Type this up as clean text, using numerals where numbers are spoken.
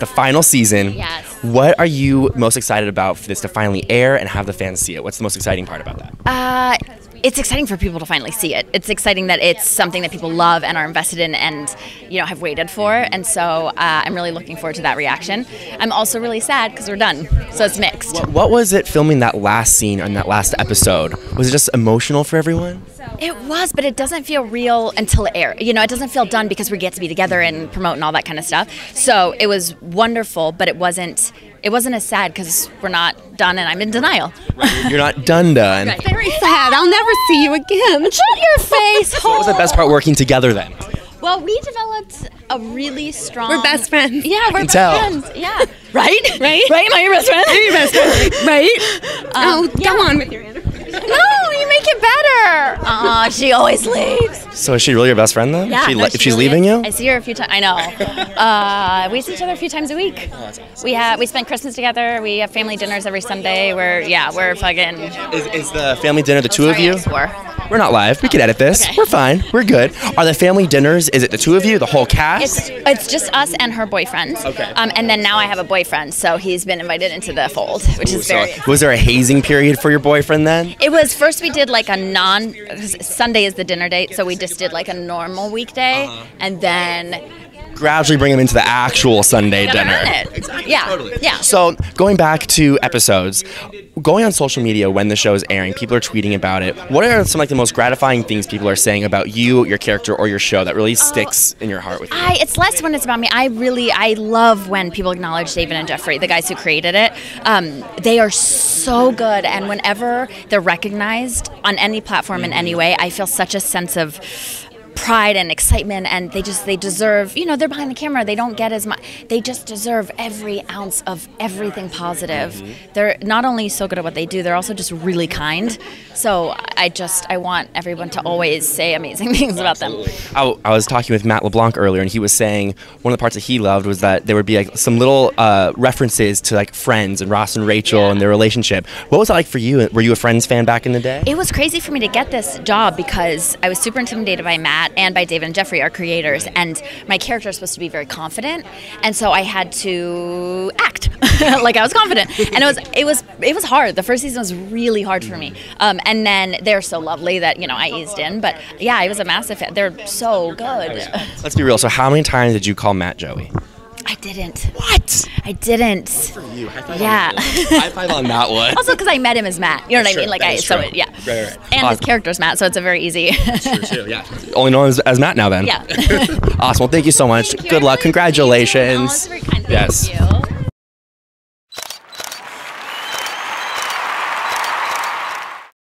It's the final season. Yes. What are you most excited about for this to finally air and have the fans see it? What's the most exciting part about that? It's exciting for people to finally see it. It's exciting that it's something that people love and are invested in and, you know, have waited for. And so I'm really looking forward to that reaction. I'm also really sad because we're done. So it's mixed. What was it filming that last scene on that last episode? Was it just emotional for everyone? It was, but it doesn't feel real until it airs. You know, it doesn't feel done because we get to be together and promote and all that kind of stuff. So it was wonderful, but it wasn't as sad because we're not done and I'm in denial. Right, you're not done. Right. Very sad. I'll never see you again. Shut your face. So what was the best part working together then? Well, we developed a really strong... We're best friends. Yeah, we're best friends. Yeah. Right? Right? Right? Am I your best friend? I'm your best friend. Right? Go on with your answer. No, you make it better. Aw, she always leaves. So is she really your best friend, though? Yeah. If she's leaving you? I see her a few times. I know. We see each other a few times a week. Oh, that's awesome. We spend Christmas together. We have family dinners every Sunday. We're fucking... Is the family dinner the two of you? We're not live. We can edit this. Okay. We're fine. We're good. Are the family dinners, is it the two of you, the whole cast? It's just us and her boyfriend. Okay. And then now I have a boyfriend, so he's been invited into the fold, which is very... So was there a hazing period for your boyfriend then? It was, first we did like a Sunday is the dinner date, so we just did like a normal weekday, and then... Gradually bring them into the actual Sunday dinner. Exactly. Yeah. Totally. Yeah. So going back to episodes, going on social media when the show is airing, people are tweeting about it. What are some like the most gratifying things people are saying about you, your character, or your show that really sticks in your heart with you? It's less when it's about me. I love when people acknowledge David and Jeffrey, the guys who created it. They are so good, and whenever they're recognized on any platform in any way, I feel such a sense of pride and excitement, and they deserve, you know, they're behind the camera, they don't get as much, they just deserve every ounce of everything positive. They're not only so good at what they do, they're also just really kind. So I want everyone to always say amazing things about them. I was talking with Matt LeBlanc earlier, and he was saying one of the parts that he loved was that there would be like some little references to like Friends and Ross and Rachel and their relationship. What was that like for you? Were you a Friends fan back in the day? It was crazy for me to get this job because I was super intimidated by Matt and by David and Jeffrey, our creators, and my character is supposed to be very confident, and so I had to act like I was confident, and it was hard. The first season was really hard for me, and then they're so lovely that, you know, I eased in. But yeah, I was a massive fan. They're so good. Let's be real. So how many times did you call Matt Joey? I didn't. What? I didn't. For you. Yeah. High five on that one. Also, because I met him as Matt. You know what I mean? Like yeah. Right. And his character's Matt, so it's a very easy. True. Yeah. Only known as Matt now, then. Yeah. Awesome. Well, thank you so much. Good luck. Congratulations. Yes. Thank you.